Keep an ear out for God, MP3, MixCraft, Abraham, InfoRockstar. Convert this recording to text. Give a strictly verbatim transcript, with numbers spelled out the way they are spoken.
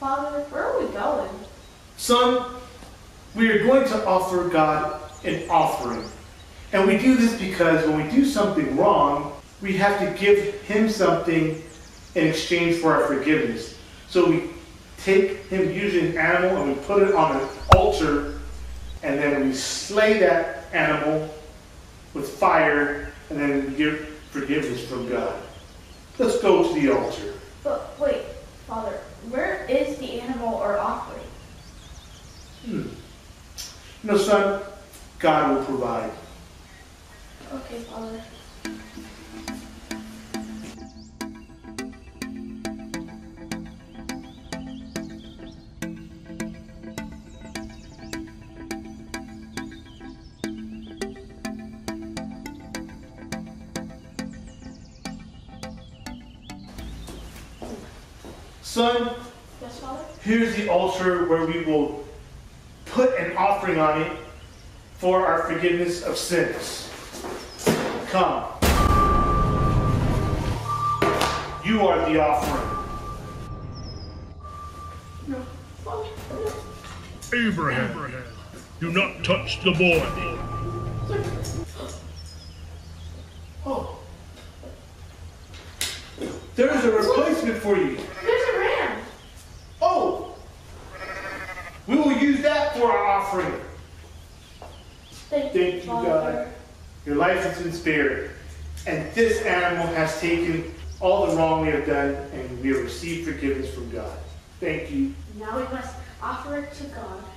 Father, where are we going? Son, we are going to offer God an offering. And we do this because when we do something wrong, we have to give him something in exchange for our forgiveness. So we take him usually an animal and we put it on an altar, and then we slay that animal with fire, and then we give forgiveness from God. Let's go to the altar. But wait, Father, where is the animal or offering? Hmm. You know, son, God will provide. Okay, Father. Son, yes, Father? Here's the altar where we will put an offering on it for our forgiveness of sins. Come. You are the offering. No. Abraham, Abraham, do not touch the boy. Oh. There's a replacement for you. There's a ram. Oh. We will use that for our offering. Thank, Thank you, Father. God. Your life has been spared, and this animal has taken all the wrong we have done, and we have received forgiveness from God. Thank you. Now we must offer it to God.